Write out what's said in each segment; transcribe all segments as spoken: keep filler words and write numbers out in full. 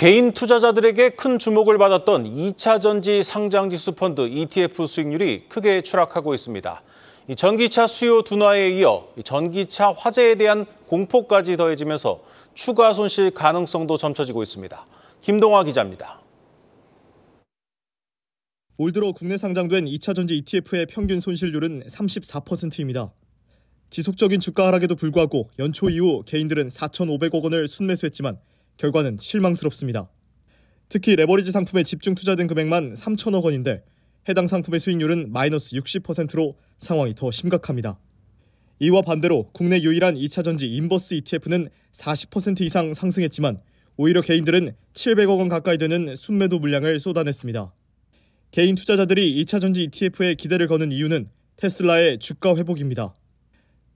개인 투자자들에게 큰 주목을 받았던 이차전지 상장지수 펀드 이티에프 수익률이 크게 추락하고 있습니다. 이 전기차 수요 둔화에 이어 전기차 화재에 대한 공포까지 더해지면서 추가 손실 가능성도 점쳐지고 있습니다. 김동화 기자입니다. 올 들어 국내 상장된 이차전지 이티에프의 평균 손실률은 삼십사 퍼센트입니다. 지속적인 주가 하락에도 불구하고 연초 이후 개인들은 사천오백억 원을 순매수했지만 결과는 실망스럽습니다. 특히 레버리지 상품에 집중 투자된 금액만 삼천억 원인데 해당 상품의 수익률은 마이너스 육십 퍼센트로 상황이 더 심각합니다. 이와 반대로 국내 유일한 이차전지 인버스 이티에프는 사십 퍼센트 이상 상승했지만 오히려 개인들은 칠백억 원 가까이 되는 순매도 물량을 쏟아냈습니다. 개인 투자자들이 이차전지 이티에프에 기대를 거는 이유는 테슬라의 주가 회복입니다.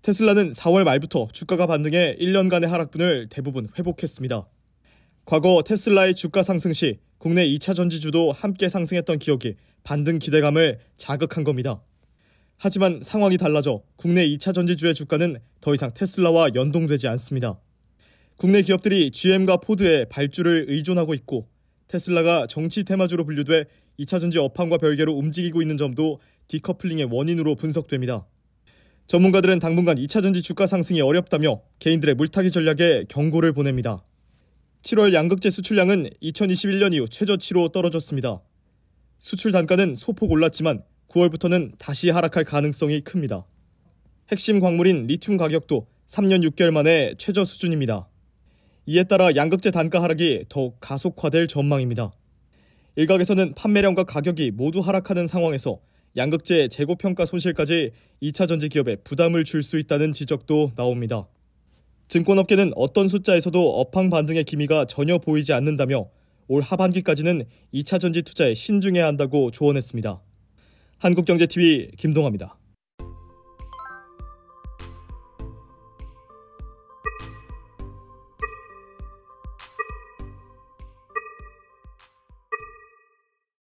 테슬라는 사월 말부터 주가가 반등해 일 년간의 하락분을 대부분 회복했습니다. 과거 테슬라의 주가 상승 시 국내 이차전지주도 함께 상승했던 기억이 반등 기대감을 자극한 겁니다. 하지만 상황이 달라져 국내 이차전지주의 주가는 더 이상 테슬라와 연동되지 않습니다. 국내 기업들이 지엠과 포드에 발주를 의존하고 있고 테슬라가 정치 테마주로 분류돼 이차전지 업황과 별개로 움직이고 있는 점도 디커플링의 원인으로 분석됩니다. 전문가들은 당분간 이차전지 주가 상승이 어렵다며 개인들의 물타기 전략에 경고를 보냅니다. 칠월 양극재 수출량은 이천이십일 년 이후 최저치로 떨어졌습니다. 수출 단가는 소폭 올랐지만 구월부터는 다시 하락할 가능성이 큽니다. 핵심 광물인 리튬 가격도 삼 년 육 개월 만에 최저 수준입니다. 이에 따라 양극재 단가 하락이 더욱 가속화될 전망입니다. 일각에서는 판매량과 가격이 모두 하락하는 상황에서 양극재 재고평가 손실까지 이차전지 기업에 부담을 줄 수 있다는 지적도 나옵니다. 증권업계는 어떤 숫자에서도 업황 반등의 기미가 전혀 보이지 않는다며 올 하반기까지는 이차전지 투자에 신중해야 한다고 조언했습니다. 한국경제티비 김동화입니다.